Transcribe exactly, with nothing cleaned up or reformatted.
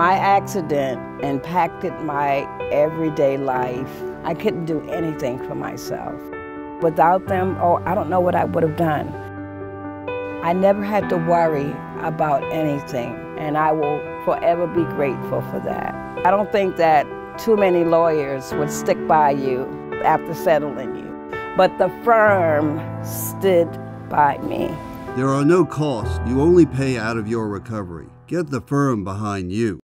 My accident impacted my everyday life. I couldn't do anything for myself. Without them, oh, I don't know what I would have done. I never had to worry about anything, and I will forever be grateful for that. I don't think that too many lawyers would stick by you after settling you, but the firm stood by me. There are no costs. You only pay out of your recovery. Get the firm behind you.